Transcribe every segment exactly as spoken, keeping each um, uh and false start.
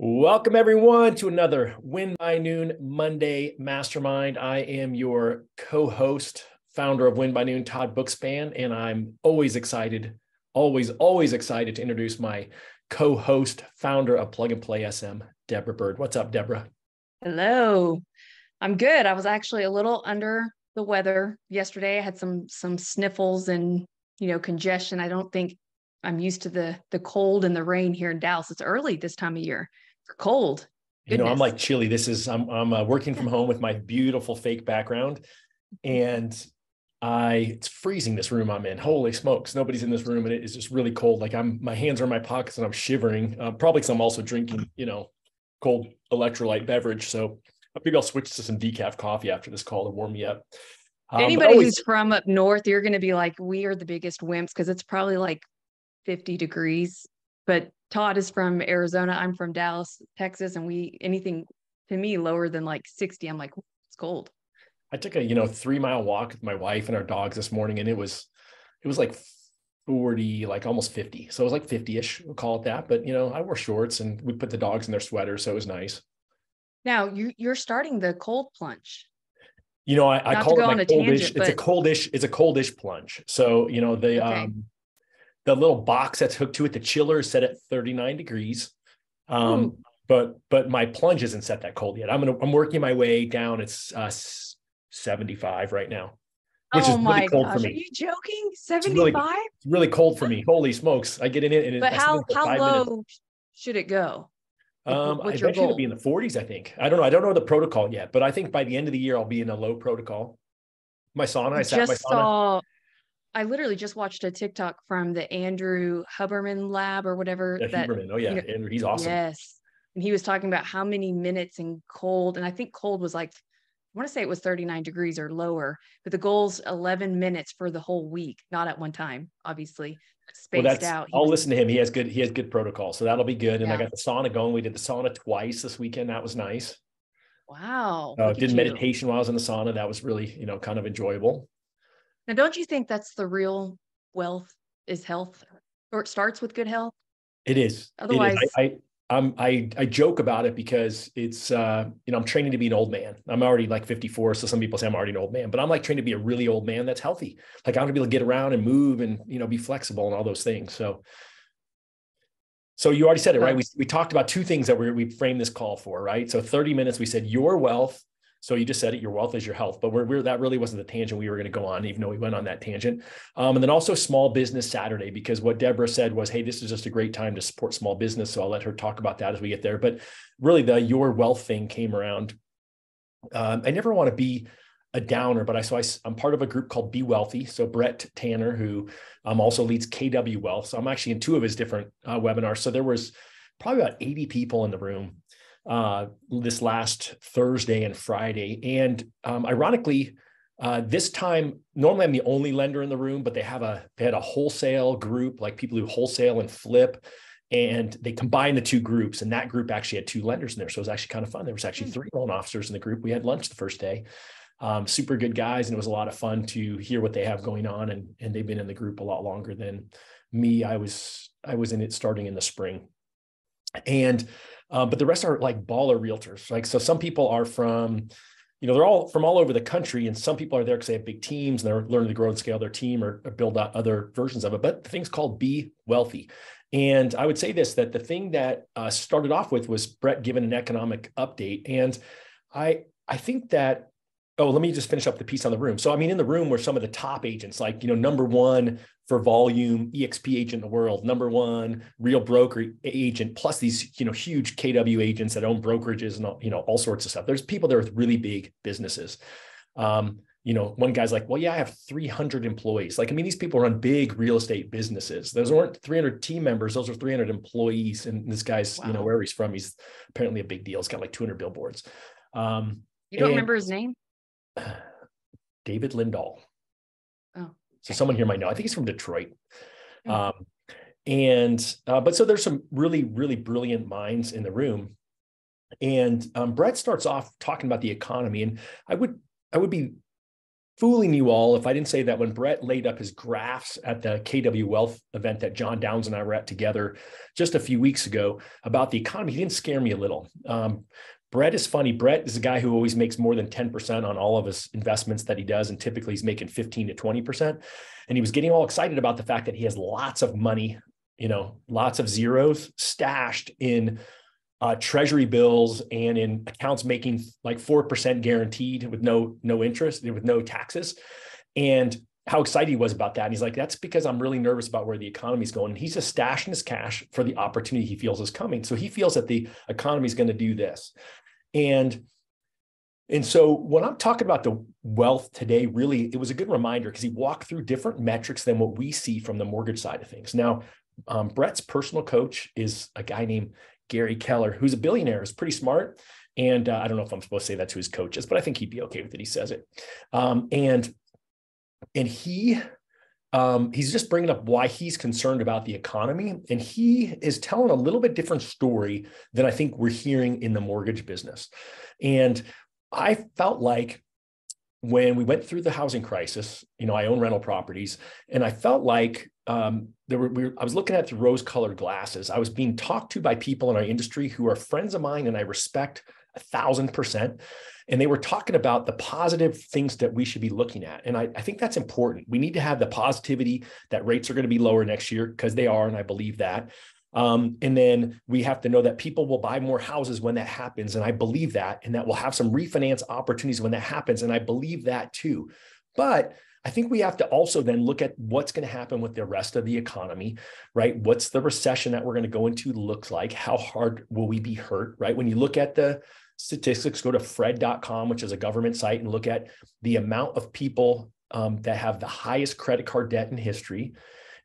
Welcome, everyone, to another Win by Noon Monday Mastermind. I am your co-host, founder of Win by Noon, Todd Bookspan, and I'm always excited, always, always excited to introduce my co-host, founder of Plug and Play S M, Deborah Bird. What's up, Deborah? Hello. I'm good. I was actually a little under the weather yesterday. I had some some sniffles and, you know, congestion. I don't think I'm used to the the cold and the rain here in Dallas. It's early this time of year. Cold. Goodness. You know, I'm like chilly. This is, I'm, I'm uh, working from home with my beautiful fake background, and I, it's freezing, this room I'm in. Holy smokes. Nobody's in this room, and it is just really cold. Like I'm, my hands are in my pockets and I'm shivering, uh, probably because I'm also drinking, you know, cold electrolyte beverage. So maybe I'll switch to some decaf coffee after this call to warm me up. Um, Anybody always, who's from up north, you're going to be like, we are the biggest wimps, because it's probably like fifty degrees, but Todd is from Arizona. I'm from Dallas, Texas, and we anything to me lower than like sixty, I'm like, it's cold. I took a you know three mile walk with my wife and our dogs this morning, and it was it was like forty, like almost fifty. So it was like fifty-ish, we'll call it that. But you know, I wore shorts and we put the dogs in their sweaters, so it was nice. Now you you're starting the cold plunge. You know, I, I call it my coldish. It's a coldish. It's a coldish plunge. So you know the. Okay. Um, The little box that's hooked to it, the chiller is set at thirty-nine degrees. Um, Ooh. but, but my plunge isn't set that cold yet. I'm going to, I'm working my way down. It's uh, seventy-five right now, which oh is my really cold gosh. for me. Are you joking? seventy-five? It's really, it's really cold for me. Holy smokes. I get in it. And but how, how low minutes. should it go? Um, What's I bet it'll be in the forties. I think, I don't know. I don't know the protocol yet, but I think by the end of the year, I'll be in a low protocol. My sauna, I sat just my sauna. Saw- I literally just watched a TikTok from the Andrew Huberman lab or whatever. Yeah, that, Huberman. Oh yeah. You know, Andrew, he's awesome. Yes. And he was talking about how many minutes in cold. And I think cold was like, I want to say it was thirty-nine degrees or lower, but the goal's eleven minutes for the whole week. Not at one time, obviously spaced well, out. He I'll was, listen to him. He has good, he has good protocol. So that'll be good. And yeah. I got the sauna going. We did the sauna twice this weekend. That was nice. Wow. Uh, did meditation you. while I was in the sauna. That was really, you know, kind of enjoyable. Now, don't you think that's the real wealth is health, or it starts with good health? It is. Otherwise, it is. I, I, I'm, I, I joke about it because it's, uh, you know, I'm training to be an old man. I'm already like fifty-four. So some people say I'm already an old man, but I'm like trained to be a really old man that's healthy. Like I'm gonna be able to get around and move and, you know, be flexible and all those things. So, so you already said it, right? We, we talked about two things that we we framed this call for, right? So thirty minutes, we said your wealth. So you just said it, your wealth is your health, but we're, we're, that really wasn't the tangent we were going to go on, even though we went on that tangent. Um, and then also Small Business Saturday, because what Deborah said was, hey, this is just a great time to support small business. So I'll let her talk about that as we get there. But really the your wealth thing came around. Um, I never want to be a downer, but I so I, I'm part of a group called Be Wealthy. So Brett Tanner, who um, also leads K W Wealth. So I'm actually in two of his different uh, webinars. So there was probably about eighty people in the room Uh, this last Thursday and Friday. And um, ironically, uh, this time, normally I'm the only lender in the room, but they have a, they had a wholesale group, like people who wholesale and flip, and they combined the two groups. And that group actually had two lenders in there. So it was actually kind of fun. There was actually three loan officers in the group. We had lunch the first day, um, super good guys. And it was a lot of fun to hear what they have going on. And, and they've been in the group a lot longer than me. I was, I was in it starting in the spring. And, uh, but the rest are like baller realtors. Like, so some people are from, you know, they're all from all over the country, and some people are there because they have big teams and they're learning to grow and scale their team, or, or build out other versions of it. But the thing's called Be Wealthy. And I would say this, that the thing that uh, started off with was Brett giving an economic update. And I, I think that, oh, let me just finish up the piece on the room. So, I mean, in the room were some of the top agents, like, you know, number one for volume, E X P agent in the world, number one real broker agent, plus these, you know, huge K W agents that own brokerages and all, you know, all sorts of stuff. There's people there with really big businesses. Um, you know, one guy's like, well, yeah, I have three hundred employees. Like, I mean, these people run big real estate businesses. Those weren't three hundred team members. Those are three hundred employees. And this guy's, wow. you know, where he's from, he's apparently a big deal. He's got like two hundred billboards. Um, you don't and- remember his name? David Lindahl. Oh, okay. So someone here might know. I think he's from Detroit. Mm-hmm. Um, and, uh, but so there's some really, really brilliant minds in the room. And um, Brett starts off talking about the economy. And I would, I would be fooling you all if I didn't say that when Brett laid up his graphs at the K W Wealth event that John Downs and I were at together just a few weeks ago about the economy, he didn't scare me a little. Um, Brett is funny. Brett is a guy who always makes more than ten percent on all of his investments that he does. And typically he's making fifteen to twenty percent. And he was getting all excited about the fact that he has lots of money, you know, lots of zeros stashed in uh, treasury bills and in accounts making like four percent guaranteed with no, no interest, with no taxes. And how excited he was about that. And he's like, that's because I'm really nervous about where the economy is going. And he's just stashing his cash for the opportunity he feels is coming. So he feels that the economy is going to do this. And, and so when I'm talking about the wealth today, really, it was a good reminder because he walked through different metrics than what we see from the mortgage side of things. Now, um, Brett's personal coach is a guy named Gary Keller, who's a billionaire, is pretty smart. And uh, I don't know if I'm supposed to say that's who his coach is, but I think he'd be okay with it. He says it. Um, and And he, um, he's just bringing up why he's concerned about the economy. And he is telling a little bit different story than I think we're hearing in the mortgage business. And I felt like when we went through the housing crisis, you know, I own rental properties, and I felt like um, there were, we were, I was looking at the rose-colored glasses. I was being talked to by people in our industry who are friends of mine and I respect a thousand percent. And they were talking about the positive things that we should be looking at. And I, I think that's important. We need to have the positivity that rates are going to be lower next year because they are, and I believe that. Um, and then we have to know that people will buy more houses when that happens, and I believe that, and that we'll have some refinance opportunities when that happens, and I believe that too. But I think we have to also then look at what's going to happen with the rest of the economy, right? What's the recession that we're going to go into look like? How hard will we be hurt, right? When you look at the statistics, go to fred dot com, which is a government site, and look at the amount of people um, that have the highest credit card debt in history,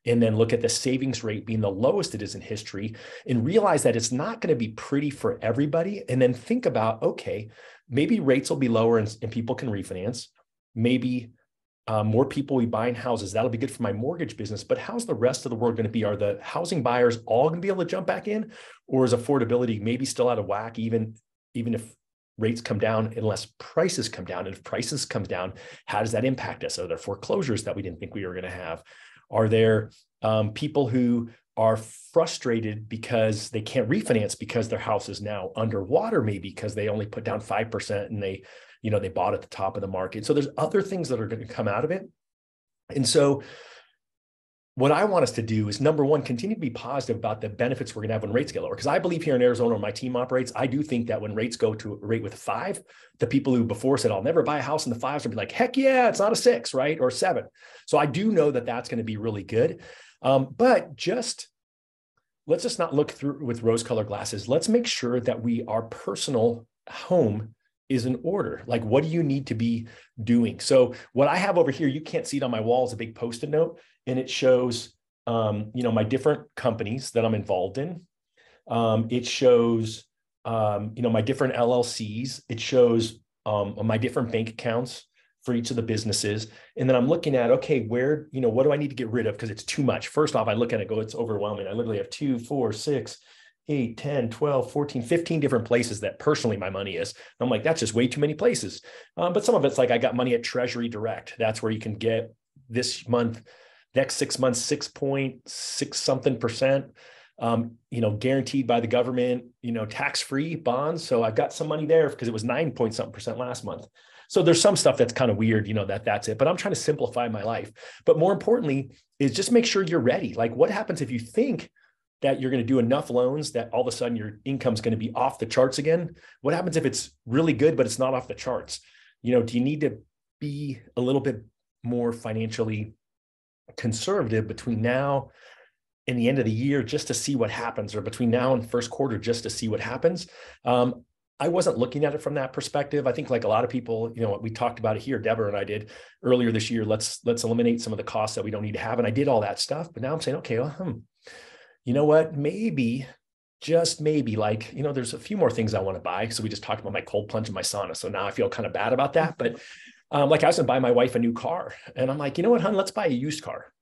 and then look at the savings rate being the lowest it is in history, and realize that it's not going to be pretty for everybody. And then think about, okay, maybe rates will be lower and, and people can refinance. Maybe uh, more people will be buying houses. That'll be good for my mortgage business. But how's the rest of the world going to be? Are the housing buyers all going to be able to jump back in? Or is affordability maybe still out of whack, even even if rates come down, unless prices come down? And if prices come down, how does that impact us? Are there foreclosures that we didn't think we were going to have? Are there um, people who are frustrated because they can't refinance because their house is now underwater, maybe because they only put down five percent and they, you know, they bought at the top of the market? So there's other things that are going to come out of it. And so what I want us to do is, number one, continue to be positive about the benefits we're going to have when rates get lower. Because I believe here in Arizona, where my team operates, I do think that when rates go to a rate with a five, the people who before said, I'll never buy a house in the fives, will be like, heck yeah, it's not a six, right? Or seven. So I do know that that's going to be really good. Um, but just let's just not look through with rose-colored glasses. Let's make sure that we, our personal home is in order. Like, what do you need to be doing? So what I have over here, you can't see it on my wall, is a big post-it note. And it shows, um, you know, my different companies that I'm involved in. Um, it shows, um, you know, my different L L Cs. It shows um, my different bank accounts for each of the businesses. And then I'm looking at, okay, where, you know, what do I need to get rid of? Because it's too much. First off, I look at it and go, it's overwhelming. I literally have two, four, six, eight, ten, twelve, fourteen, fifteen different places that personally my money is. And I'm like, that's just way too many places. Um, but some of it's like, I got money at Treasury Direct. That's where you can get this month, next six months, six point six something percent, um, you know, guaranteed by the government, you know, tax-free bonds. So I've got some money there because it was nine point something percent last month. So there's some stuff that's kind of weird, you know, that that's it, but I'm trying to simplify my life. But more importantly is just make sure you're ready. Like, what happens if you think that you're going to do enough loans that all of a sudden your income's going to be off the charts again? What happens if it's really good, but it's not off the charts? You know, do you need to be a little bit more financially conservative between now and the end of the year just to see what happens, or between now and first quarter just to see what happens? Um, I wasn't looking at it from that perspective. I think, like a lot of people, you know, we talked about it here, Deborah and I did earlier this year, let's let's eliminate some of the costs that we don't need to have. And I did all that stuff, but now I'm saying, okay, well, hmm, you know what, maybe, just maybe, like, you know, there's a few more things I want to buy. So we just talked about my cold plunge and my sauna. So now I feel kind of bad about that, but Um, like I was gonna buy my wife a new car. And I'm like, you know what, hon, let's buy a used car.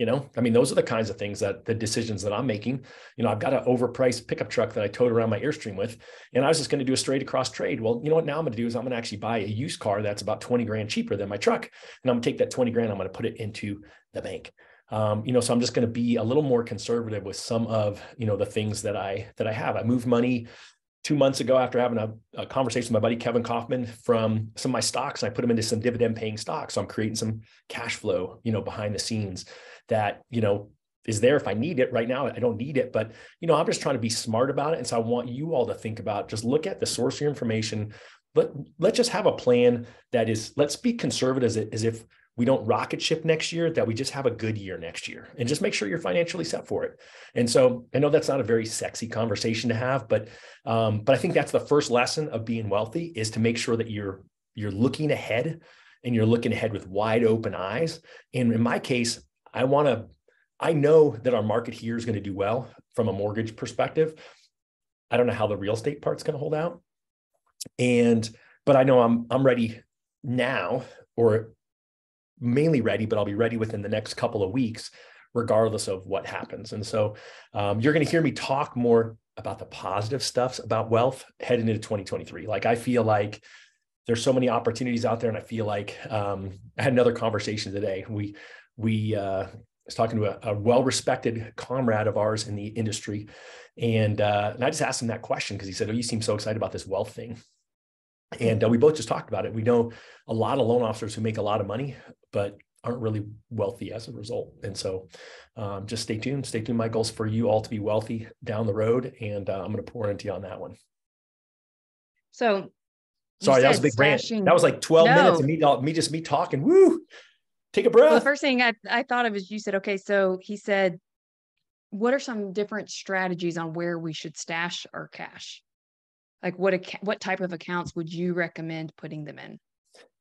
You know, I mean, those are the kinds of things that the decisions that I'm making. You know, I've got an overpriced pickup truck that I towed around my Airstream with, and I was just going to do a straight across trade. Well, you know what now I'm going to do is I'm going to actually buy a used car that's about twenty grand cheaper than my truck. And I'm going to take that twenty grand, I'm going to put it into the bank. Um, you know, so I'm just going to be a little more conservative with some of, you know, the things that I, that I have. I moved money two months ago after having a, a conversation with my buddy, Kevin Kaufman, from some of my stocks, and I put them into some dividend paying stocks. So I'm creating some cash flow, you know, behind the scenes that, you know, is there if I need it. Right now, I don't need it, but, you know, I'm just trying to be smart about it. And so I want you all to think about, just look at the source of your information, but let's just have a plan that is, let's be conservative as, as if we don't rocket ship next year, that we just have a good year next year, and just make sure you're financially set for it. And so I know that's not a very sexy conversation to have, but, um, but I think that's the first lesson of being wealthy, is to make sure that you're, you're looking ahead, and you're looking ahead with wide open eyes. And in my case, I want to, I know that our market here is going to do well from a mortgage perspective. I don't know how the real estate part's going to hold out. And, but I know I'm, I'm ready now, or mainly ready, but I'll be ready within the next couple of weeks, regardless of what happens. And so um, you're going to hear me talk more about the positive stuffs about wealth heading into twenty twenty-three. Like, I feel like there's so many opportunities out there. And I feel like um, I had another conversation today. We, we uh, was talking to a, a well-respected comrade of ours in the industry. And, uh, and I just asked him that question, because he said, "Oh, you seem so excited about this wealth thing." And uh, we both just talked about it. We know a lot of loan officers who make a lot of money, but aren't really wealthy as a result. And so um, just stay tuned, stay tuned. My goal's for you all to be wealthy down the road. And uh, I'm going to pour into you on that one. So sorry, that was a big rant. That was like twelve no. minutes of me, uh, me, just me talking, woo, take a breath. Well, the first thing I, I thought of is you said, okay, so he said, what are some different strategies on where we should stash our cash? Like, what, what type of accounts would you recommend putting them in?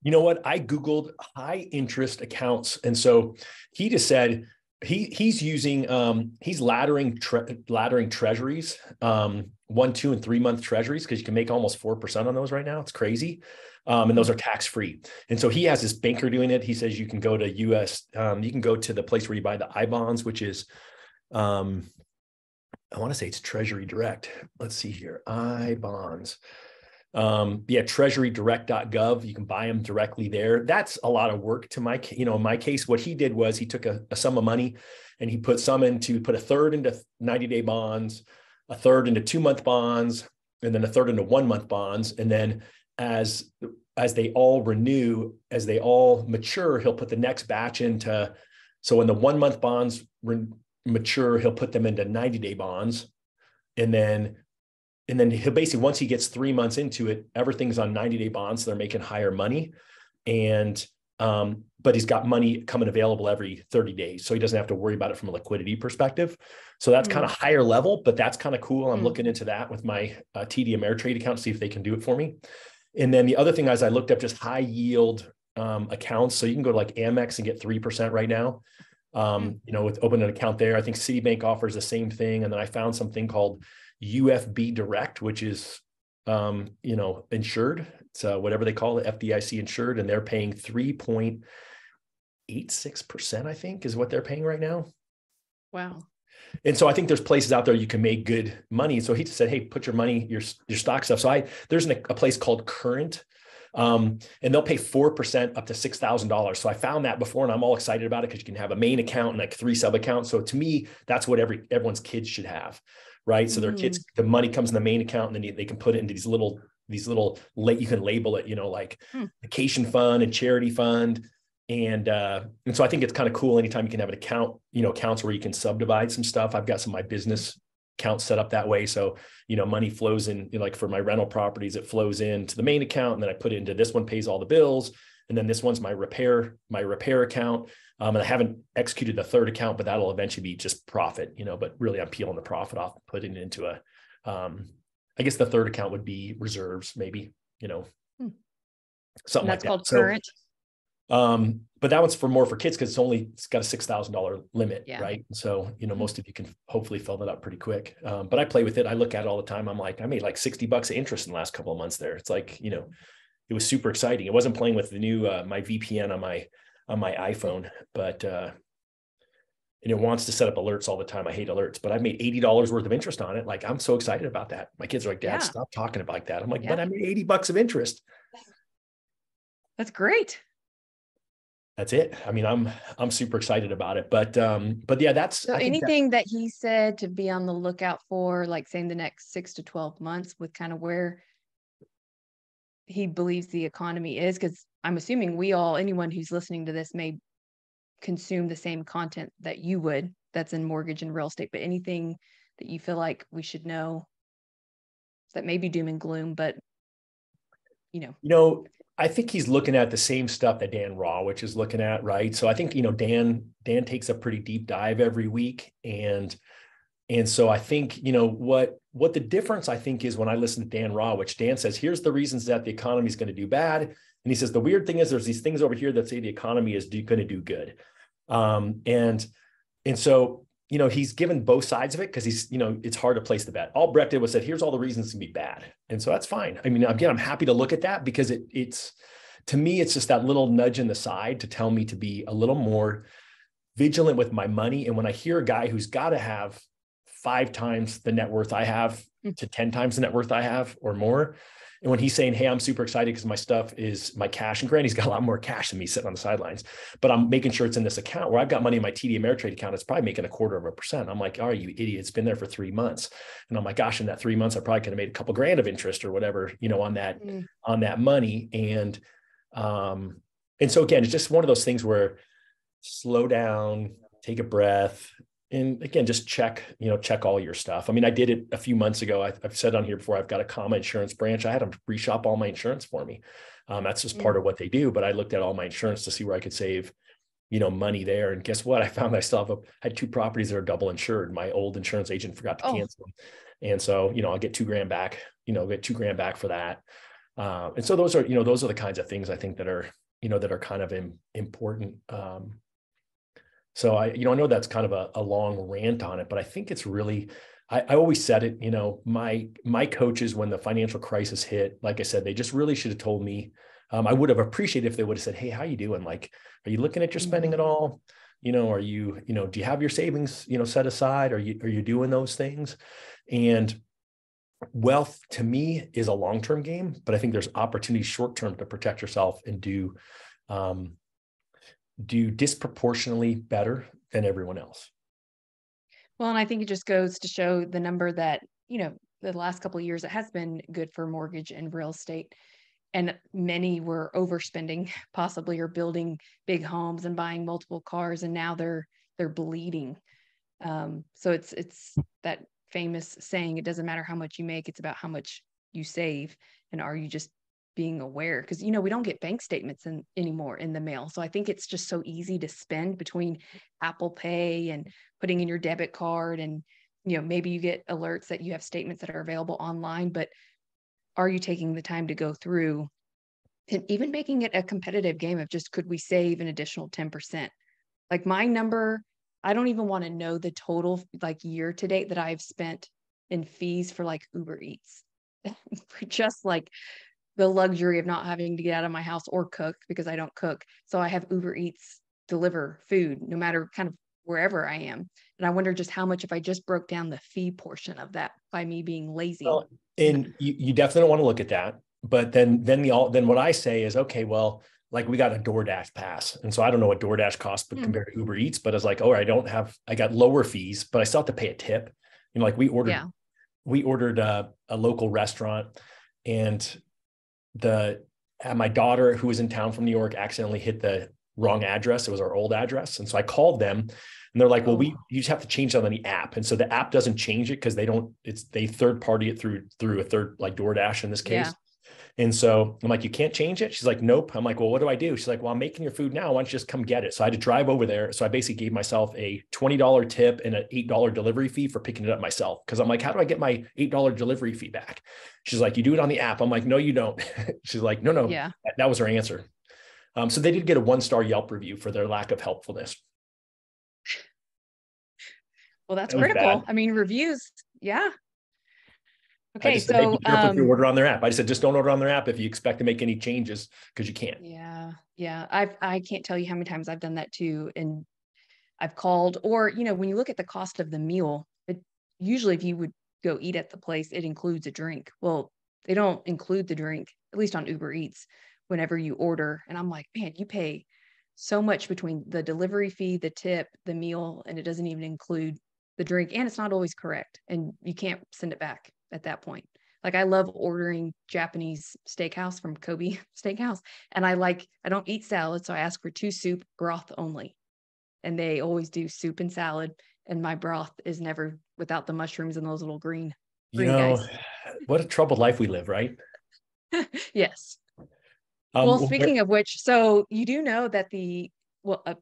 You know what? I Googled high interest accounts. And so he just said, he he's using, um, he's laddering, tre laddering treasuries, um, one, two, and three month treasuries, because you can make almost four percent on those right now. It's crazy. Um, and those are tax free. And so he has his banker doing it. He says, you can go to U S, um, you can go to the place where you buy the I bonds, which is, um, I want to say it's Treasury Direct. Let's see here. I bonds. Um, yeah, treasury direct dot gov. You can buy them directly there. That's a lot of work to my, you know, in my case, what he did was he took a, a sum of money, and he put some into, put a third into ninety day bonds, a third into two month bonds, and then a third into one month bonds. And then as, as they all renew, as they all mature, he'll put the next batch into, so when the one month bonds mature, he'll put them into ninety day bonds. And then And then he'll basically, once he gets three months into it, everything's on ninety day bonds. So they're making higher money. And, um, but he's got money coming available every thirty days. So he doesn't have to worry about it from a liquidity perspective. So that's mm. kind of higher level, but that's kind of cool. I'm mm. looking into that with my uh, T D Ameritrade account to see if they can do it for me. And then the other thing is I looked up just high yield um, accounts. So you can go to like Amex and get three percent right now. Um, mm. You know, with open an account there, I think Citibank offers the same thing. And then I found something called U F B Direct, which is, um, you know, insured. It's uh, whatever they call it, F D I C insured, and they're paying three point eight six percent, I think, is what they're paying right now. Wow. And so I think there's places out there you can make good money. So he just said, hey, put your money, your, your stock stuff. So I, there's an, a place called Current, um, and they'll pay four percent up to six thousand dollars. So I found that before, and I'm all excited about it, because you can have a main account and like three sub accounts. So to me, that's what every, everyone's kids should have. Right. So their kids, the money comes in the main account, and then they can put it into these little, these little, you can label it, you know, like hmm. vacation fund and charity fund. And, uh, and so I think it's kind of cool. Anytime you can have an account, you know, accounts where you can subdivide some stuff. I've got some of my business accounts set up that way. So, you know, money flows in, like for my rental properties, it flows into the main account, and then I put it into this one, pays all the bills. And then this one's my repair, my repair account. Um, and I haven't executed the third account, but that'll eventually be just profit, you know, but really I'm peeling the profit off, putting it into a, um, I guess the third account would be reserves, maybe, you know, hmm. something like that. That's called Current. So, um, but that one's for more for kids, because it's only, it's got a six thousand dollar limit, yeah. right? So, you know, hmm. most of you can hopefully fill that up pretty quick. Um, but I play with it. I look at it all the time. I'm like, I made like sixty bucks of interest in the last couple of months there. It's like, you know, it was super exciting. It wasn't playing with the new, uh, my V P N on my, on my iPhone, but, uh, and it wants to set up alerts all the time. I hate alerts, but I've made eighty dollars worth of interest on it. Like, I'm so excited about that. My kids are like, Dad, yeah. stop talking about that. I'm like, yeah. but I made eighty bucks of interest. That's great. That's it. I mean, I'm, I'm super excited about it, but, um, but yeah, that's so anything that, that he said to be on the lookout for, like saying the next six to twelve months with kind of where he believes the economy is. Cause I'm assuming we all, anyone who's listening to this may consume the same content that you would that's in mortgage and real estate, but anything that you feel like we should know that may be doom and gloom, but you know, you know, I think he's looking at the same stuff that Dan Raw, which is looking at, right? So I think, you know, Dan, Dan takes a pretty deep dive every week. And, and so I think, you know, what, what the difference I think is when I listen to Dan Raw, which Dan says, here's the reasons that the economy is going to do bad. And he says, the weird thing is there's these things over here that say the economy is do, going to do good. Um, and, and so, you know, he's given both sides of it because he's, you know, it's hard to place the bet. All Brett did was said, here's all the reasons it's gonna be bad. And so that's fine. I mean, again, I'm happy to look at that because it it's, to me, it's just that little nudge in the side to tell me to be a little more vigilant with my money. And when I hear a guy who's got to have five times the net worth I have to ten times the net worth I have or more. And when he's saying, hey, I'm super excited because my stuff is my cash. And granted, he's got a lot more cash than me sitting on the sidelines, but I'm making sure it's in this account where I've got money in my T D Ameritrade account. It's probably making a quarter of a percent. I'm like, oh, you idiot. It's been there for three months. And I'm like, gosh, in that three months, I probably could have made a couple grand of interest or whatever, you know, on that, mm. on that money. And, um, and so again, it's just one of those things where slow down, take a breath. And again, just check, you know, check all your stuff. I mean, I did it a few months ago. I, I've said on here before, I've got a Comma Insurance branch. I had them reshop all my insurance for me. Um, that's just mm-hmm. part of what they do. But I looked at all my insurance to see where I could save, you know, money there. And guess what? I found I still have a, I had two properties that are double insured. My old insurance agent forgot to oh. cancel them. And so, you know, I'll get two grand back, you know, get two grand back for that. Uh, and so those are, you know, those are the kinds of things I think that are, you know, that are kind of im- important. Um, So I, you know, I know that's kind of a, a long rant on it, but I think it's really, I, I always said it, you know, my, my coaches, when the financial crisis hit, like I said, they just really should have told me, um, I would have appreciated if they would have said, hey, how you doing? Like, are you looking at your spending at all? You know, are you, you know, do you have your savings, you know, set aside? Are you, are you doing those things? And wealth to me is a long-term game, but I think there's opportunity short-term to protect yourself and do, um, do disproportionately better than everyone else. Well, and I think it just goes to show the number that, you know, the last couple of years, it has been good for mortgage and real estate. And many were overspending possibly, or building big homes and buying multiple cars. And now they're, they're bleeding. Um, so it's, it's that famous saying, it doesn't matter how much you make, it's about how much you save. And are you just being aware, because, you know, we don't get bank statements in, anymore in the mail. So I think it's just so easy to spend between Apple Pay and putting in your debit card. And, you know, maybe you get alerts that you have statements that are available online, but are you taking the time to go through and even making it a competitive game of just, could we save an additional ten percent? Like my number, I don't even want to know the total like year to date that I've spent in fees for like Uber Eats for just like the luxury of not having to get out of my house or cook, because I don't cook. So I have Uber Eats deliver food, no matter kind of wherever I am. And I wonder just how much, if I just broke down the fee portion of that by me being lazy. Well, and you, you definitely don't want to look at that, but then, then the, all, then what I say is, okay, well, like we got a DoorDash pass. And so I don't know what DoorDash costs, but mm. compared to Uber Eats, but it's like, oh, I don't have, I got lower fees, but I still have to pay a tip. You know, like we ordered, yeah. we ordered a, a local restaurant, and the uh, my daughter, who was in town from New York, accidentally hit the wrong address. It was our old address. And so I called them and they're like, well, we, you just have to change that on the app. And so the app doesn't change it because they don't, it's, they third party it through, through a third, like DoorDash in this case. Yeah. And so I'm like, you can't change it. She's like, nope. I'm like, well, what do I do? She's like, well, I'm making your food now. Why don't you just come get it? So I had to drive over there. So I basically gave myself a twenty dollars tip and an eight dollars delivery fee for picking it up myself. Cause I'm like, how do I get my eight dollars delivery fee back? She's like, you do it on the app. I'm like, no, you don't. She's like, no, no, yeah. that, that was her answer. Um, so they did get a one-star Yelp review for their lack of helpfulness. Well, that's that critical. I mean, reviews. Yeah. Okay, I just so said, um, if you order on their app. I just said, just don't order on their app if you expect to make any changes, because you can't. Yeah, yeah. I I can't tell you how many times I've done that too, and I've called, or, you know, when you look at the cost of the meal, it, usually if you would go eat at the place, it includes a drink. Well, they don't include the drink, at least on Uber Eats, whenever you order. And I'm like, man, you pay so much between the delivery fee, the tip, the meal, and it doesn't even include the drink. And it's not always correct. And you can't send it back at that point. Like, I love ordering Japanese steakhouse from Kobe Steakhouse. And I like, I don't eat salad. So I ask for two soup, broth only. And they always do soup and salad. And my broth is never without the mushrooms and those little green. green you know, guys. What a troubled life we live, right? Yes. Um, well, speaking where- of which, so you do know that the, well, uh,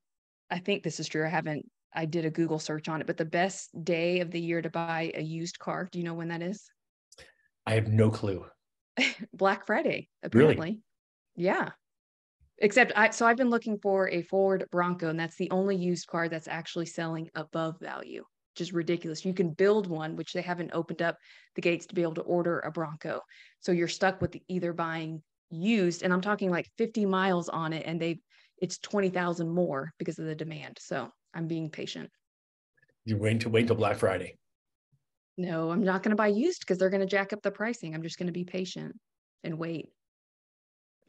I think this is true. I haven't, I did a Google search on it, but the best day of the year to buy a used car, do you know when that is? I have no clue. Black Friday, apparently. Really? Yeah. Except I, so I've been looking for a Ford Bronco, and that's the only used car that's actually selling above value, which is ridiculous. You can build one, which they haven't opened up the gates to be able to order a Bronco. So you're stuck with either buying used, and I'm talking like fifty miles on it, and they it's twenty thousand more because of the demand. So I'm being patient. You're waiting to wait till Black Friday. No, I'm not going to buy used because they're going to jack up the pricing. I'm just going to be patient and wait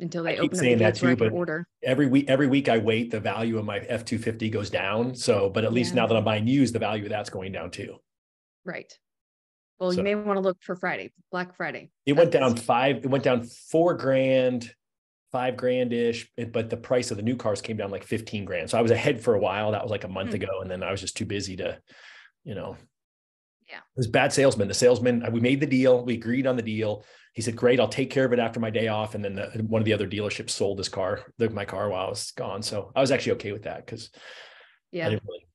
until they I open keep up saying the that too, but order. Every week, every week I wait, the value of my F two fifty goes down. So, but at least yeah. now that I'm buying used, the value of that's going down too. Right. Well, so, you may want to look for Friday, Black Friday. It that's went down five, it went down four grand, five grand ish, but the price of the new cars came down like fifteen grand. So I was ahead for a while. That was like a month mm. ago. And then I was just too busy to, you know, yeah, it was bad salesman. The salesman, we made the deal. We agreed on the deal. He said, great, I'll take care of it after my day off. And then the, one of the other dealerships sold this car, my car while I was gone. So I was actually okay with that because yeah. I didn't really.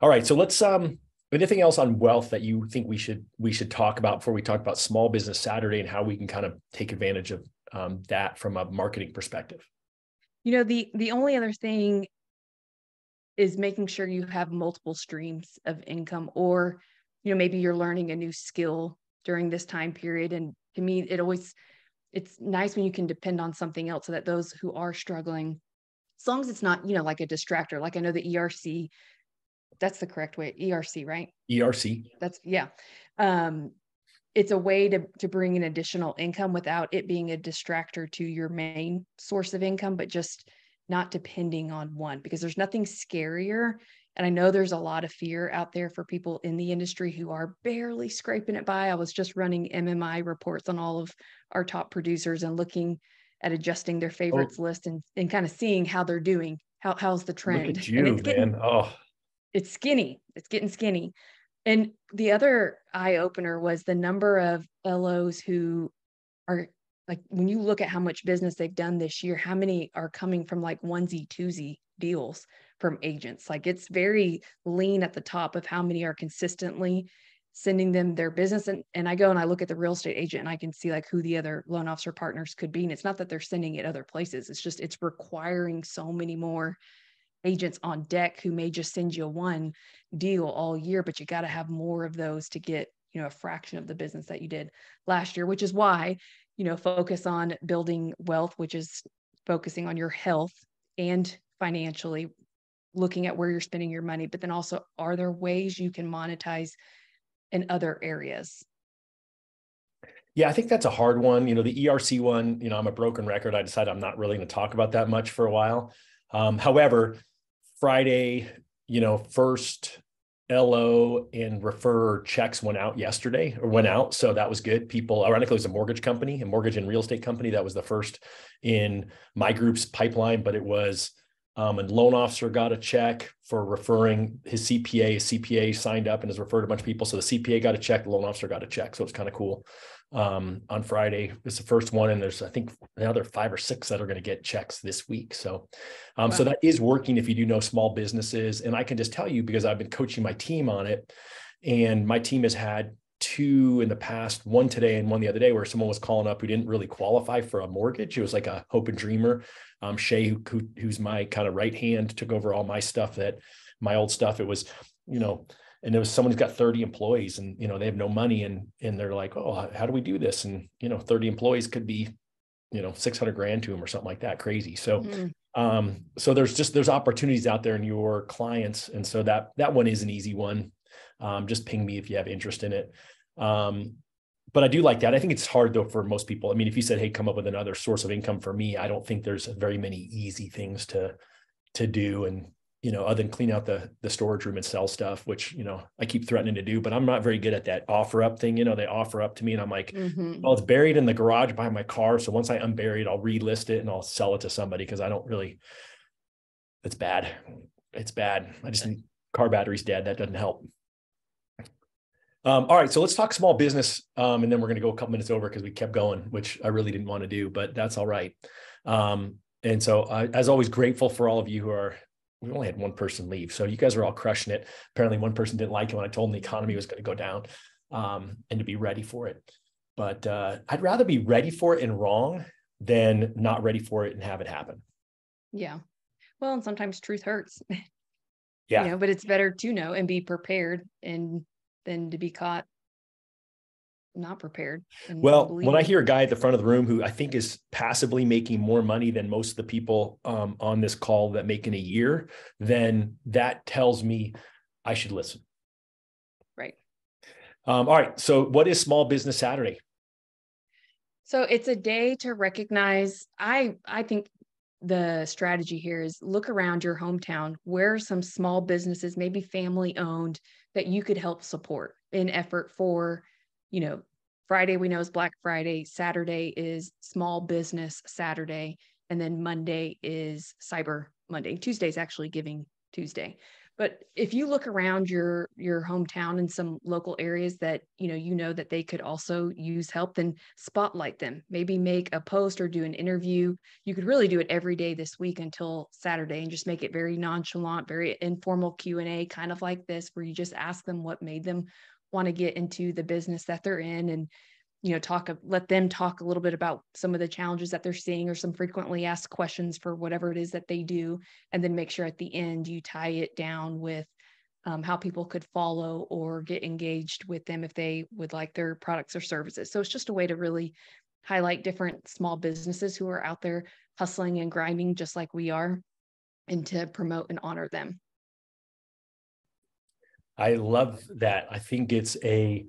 All right. So let's, um, anything else on wealth that you think we should, we should talk about before we talk about Small Business Saturday and how we can kind of take advantage of um, that from a marketing perspective? You know, the, the only other thing is making sure you have multiple streams of income, or you know, maybe you're learning a new skill during this time period. And to me, it always, it's nice when you can depend on something else so that those who are struggling, as long as it's not, you know, like a distractor, like I know the E R C, that's the correct way, E R C, right? E R C. That's yeah. Um, it's a way to, to bring in additional income without it being a distractor to your main source of income, but just not depending on one, because there's nothing scarier. And I know there's a lot of fear out there for people in the industry who are barely scraping it by. I was just running M M I reports on all of our top producers and looking at adjusting their favorites oh. list and, and kind of seeing how they're doing. How, how's the trend? Look at you, and it's getting, man. Oh. It's skinny. It's getting skinny. And the other eye opener was the number of L Os who are like, when you look at how much business they've done this year, how many are coming from like onesie, twosie deals from agents. Like, it's very lean at the top of how many are consistently sending them their business. And, and I go and I look at the real estate agent and I can see like who the other loan officer partners could be. And it's not that they're sending it other places. It's just, it's requiring so many more agents on deck who may just send you one deal all year, but you got to have more of those to get, you know, a fraction of the business that you did last year, which is why, you know, focus on building wealth, which is focusing on your health and financially, looking at where you're spending your money, but then also, are there ways you can monetize in other areas? Yeah, I think that's a hard one. You know, the E R C one, you know, I'm a broken record. I decided I'm not really going to talk about that much for a while. Um, however, Friday, you know, first L O and refer checks went out yesterday or went out. So that was good. People, ironically, it was a mortgage company, a mortgage and real estate company. That was the first in my group's pipeline, but it was Um, and loan officer got a check for referring his C P A. His C P A signed up and has referred a bunch of people. So the C P A got a check, the loan officer got a check. So it's kind of cool. Um, on Friday, it's the first one. And there's, I think, another five or six that are going to get checks this week. So, um, wow. so that is working if you do know small businesses. And I can just tell you, because I've been coaching my team on it, and my team has had two in the past, one today and one the other day, where someone was calling up who didn't really qualify for a mortgage. It was like a hope and dreamer. Um, Shay, who, who, who's my kind of right hand, took over all my stuff, that my old stuff. It was, you know, and there was someone who's got thirty employees and, you know, they have no money, and, and they're like, oh, how do we do this? And, you know, thirty employees could be, you know, six hundred grand to them or something like that. Crazy. So, mm-hmm. Um, so there's just, there's opportunities out there in your clients. And so that, that one is an easy one. Um, just ping me if you have interest in it. Um, but I do like that. I think it's hard though, for most people. I mean, if you said, hey, come up with another source of income for me, I don't think there's very many easy things to, to do. And, you know, other than clean out the, the storage room and sell stuff, which, you know, I keep threatening to do, but I'm not very good at that offer up thing. You know, they offer up to me and I'm like, mm-hmm. well, it's buried in the garage behind my car. So once I unbury it, I'll relist it and I'll sell it to somebody. Cause I don't really, it's bad. It's bad. I just need car batteries dead. That doesn't help. Um, all right. So let's talk small business. Um, and then we're going to go a couple minutes over cause we kept going, which I really didn't want to do, but that's all right. Um, and so I, as always, grateful for all of you who are, we only had one person leave. So you guys are all crushing it. Apparently one person didn't like it when I told them the economy was going to go down um, and to be ready for it. But uh, I'd rather be ready for it and wrong than not ready for it and have it happen. Yeah. Well, and sometimes truth hurts. Yeah. You know, but it's better to know and be prepared and than to be caught not prepared. Well, when I hear a guy at the front of the room who I think is passively making more money than most of the people um, on this call that make in a year, then that tells me I should listen. Right. Um, all right. So what is Small Business Saturday? So it's a day to recognize. I, I think the strategy here is look around your hometown. Where are some small businesses, maybe family owned, that you could help support in effort for, you know, Friday we know is Black Friday, Saturday is Small Business Saturday, and then Monday is Cyber Monday. Tuesday's actually Giving Tuesday. But if you look around your your hometown and some local areas that, you know, you know that they could also use help, then spotlight them. Maybe make a post or do an interview. You could really do it every day this week until Saturday and just make it very nonchalant, very informal Q and A, kind of like this, where you just ask them what made them want to get into the business that they're in, and, you know, talk, let them talk a little bit about some of the challenges that they're seeing or some frequently asked questions for whatever it is that they do. And then make sure at the end you tie it down with um, how people could follow or get engaged with them if they would like their products or services. So it's just a way to really highlight different small businesses who are out there hustling and grinding just like we are, and to promote and honor them. I love that. I think it's a,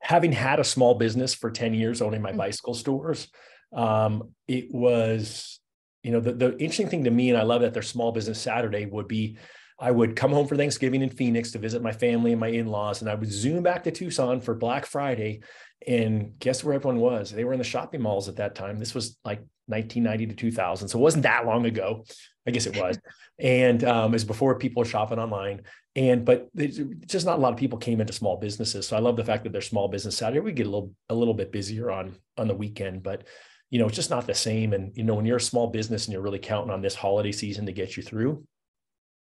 having had a small business for ten years owning my mm-hmm. bicycle stores, um, it was, you know, the, the interesting thing to me, and I love that their Small Business Saturday would be, I would come home for Thanksgiving in Phoenix to visit my family and my in-laws, and I would zoom back to Tucson for Black Friday. And guess where everyone was? They were in the shopping malls at that time. This was like nineteen ninety to two thousand. So it wasn't that long ago. I guess it was. And um, it was before people were shopping online. And, but just not a lot of people came into small businesses. So I love the fact that they're Small Business Saturday. We get a little, a little bit busier on, on the weekend, but, you know, it's just not the same. And, you know, when you're a small business and you're really counting on this holiday season to get you through,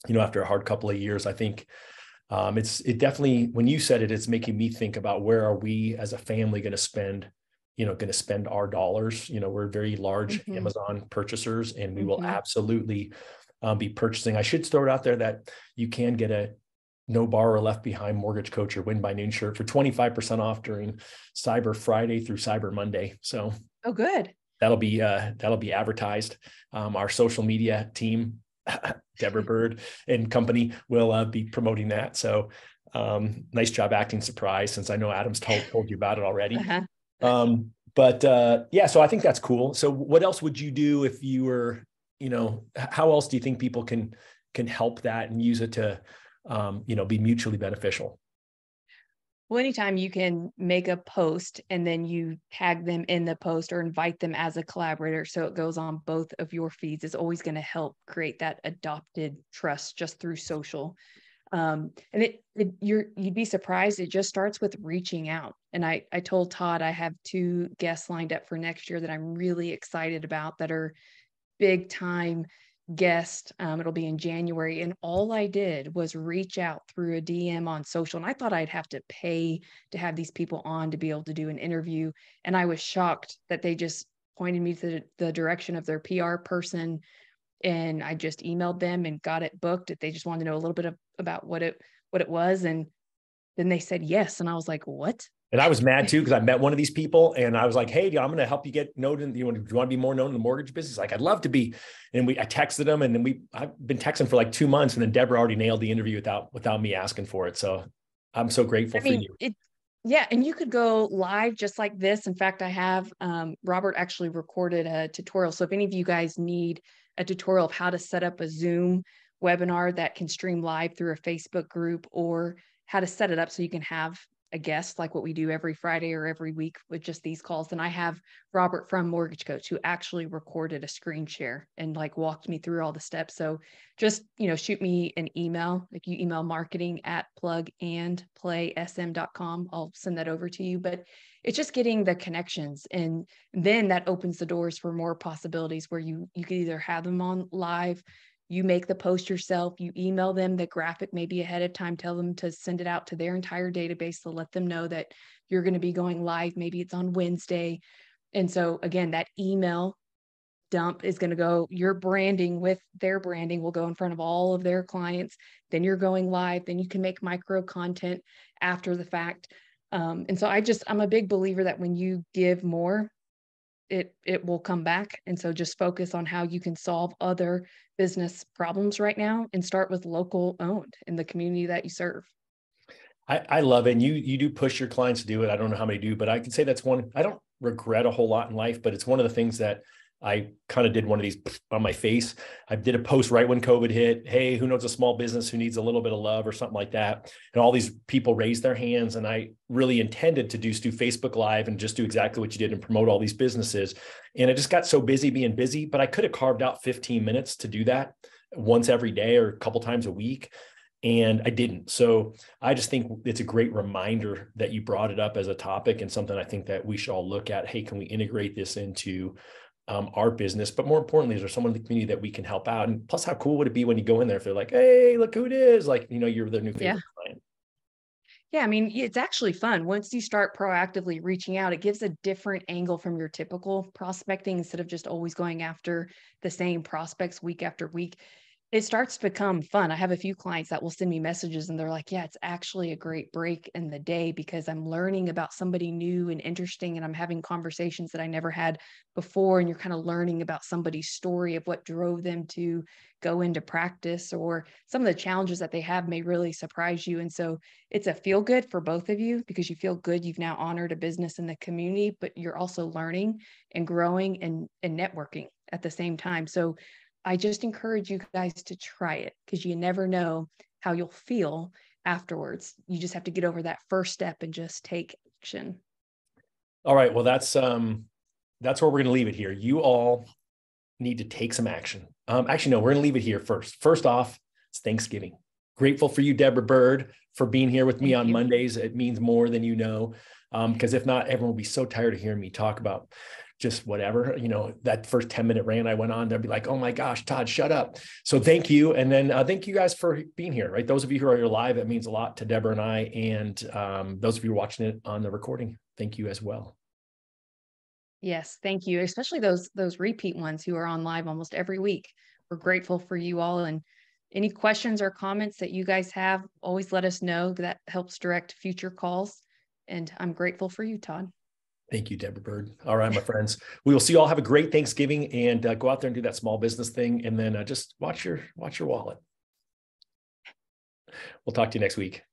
you know, after a hard couple of years, I think um, it's, it definitely, when you said it, it's making me think about where are we as a family going to spend, you know, going to spend our dollars. You know, we're very large mm-hmm. Amazon purchasers, and we mm-hmm. will absolutely um, be purchasing. I should throw it out there that you can get a No Borrower Left Behind Mortgage Coach or Win by Noon shirt for twenty-five percent off during Cyber Friday through Cyber Monday. So, oh, good. That'll be, uh, that'll be advertised. Um, our social media team, Deborah Bird and company, will uh, be promoting that. So um, nice job acting surprised, since I know Adam's told, told you about it already. Uh-huh. Um, but, uh, yeah, so I think that's cool. So what else would you do if you were, you know, how else do you think people can, can help that and use it to, um, you know, be mutually beneficial? Well, anytime you can make a post and then you tag them in the post or invite them as a collaborator, so it goes on both of your feeds, is always going to help create that adopted trust just through social. Um, and it, it, you're, you'd be surprised. It just starts with reaching out. And I, I told Todd, I have two guests lined up for next year that I'm really excited about that are big time guests. Um, it'll be in January. And all I did was reach out through a D M on social. And I thought I'd have to pay to have these people on to be able to do an interview. And I was shocked that they just pointed me to the, the direction of their P R person. And I just emailed them and got it booked. They just wanted to know a little bit of, about what it, what it was. And then they said yes. And I was like, what? And I was mad too, because I met one of these people and I was like, hey, I'm going to help you get known. And you want to, you want to be more known in the mortgage business? Like, I'd love to be. And we, I texted them, and then we, I've been texting for like two months and then Deborah already nailed the interview without, without me asking for it. So I'm so grateful I mean, for you. It, yeah. And you could go live just like this. In fact, I have, um, Robert actually recorded a tutorial. So if any of you guys need a tutorial of how to set up a Zoom webinar that can stream live through a Facebook group, or how to set it up so you can have a guest like what we do every Friday or every week with just these calls. And I have Robert from Mortgage Coach who actually recorded a screen share and like walked me through all the steps. So just, you know, shoot me an email. Like, you email marketing at plug and play s m dot com. I'll send that over to you, but it's just getting the connections. And then that opens the doors for more possibilities where you, you could either have them on live, you make the post yourself, you email them the graphic maybe ahead of time, tell them to send it out to their entire database to let them know that you're going to be going live. Maybe it's on Wednesday. And so again, that email dump is going to go, your branding with their branding will go in front of all of their clients. Then you're going live. Then you can make micro content after the fact. Um, and so I just, I'm a big believer that when you give more, it it will come back. And so just focus on how you can solve other business problems right now and start with local owned in the community that you serve. I, I love it. And you, you do push your clients to do it. I don't know how many do, but I can say that's one, I don't regret a whole lot in life, but it's one of the things that I kind of did one of these on my face. I did a post right when COVID hit. Hey, who knows a small business who needs a little bit of love or something like that. And all these people raised their hands. And I really intended to do, do Facebook Live and just do exactly what you did and promote all these businesses. And I just got so busy being busy, but I could have carved out fifteen minutes to do that once every day or a couple times a week. And I didn't. So I just think it's a great reminder that you brought it up as a topic and something I think that we should all look at. Hey, can we integrate this into Um, our business, but more importantly, is there someone in the community that we can help out? And plus, how cool would it be when you go in there if they're like, hey, look who it is. Like, you know, you're their new favorite yeah. client. Yeah. I mean, it's actually fun. Once you start proactively reaching out, it gives a different angle from your typical prospecting instead of just always going after the same prospects week after week. It starts to become fun. I have a few clients that will send me messages and they're like, yeah, it's actually a great break in the day because I'm learning about somebody new and interesting and I'm having conversations that I never had before. And you're kind of learning about somebody's story of what drove them to go into practice, or some of the challenges that they have may really surprise you. And so it's a feel good for both of you because you feel good. You've now honored a business in the community, but you're also learning and growing and, and networking at the same time. So I just encourage you guys to try it because you never know how you'll feel afterwards. You just have to get over that first step and just take action. All right. Well, that's, um, that's where we're going to leave it here. You all need to take some action. Um, actually, no, we're going to leave it here first. First off, it's Thanksgiving. Grateful for you, Deborah Bird, for being here with me Thank on you. Mondays. It means more than you know, because um, if not, everyone will be so tired of hearing me talk about just whatever, you know, that first ten minute rant I went on, they'd be like, oh my gosh, Todd, shut up. So thank you. And then uh, thank you guys for being here, right? Those of you who are here live, that means a lot to Deborah and I. And um, those of you watching it on the recording, thank you as well. Yes, thank you. Especially those, those repeat ones who are on live almost every week. We're grateful for you all. And any questions or comments that you guys have, always let us know. That helps direct future calls. And I'm grateful for you, Todd. Thank you, Deborah Bird. All right, my friends, we will see you all. Have a great Thanksgiving and uh, go out there and do that small business thing. And then uh, just watch your, watch your wallet. We'll talk to you next week.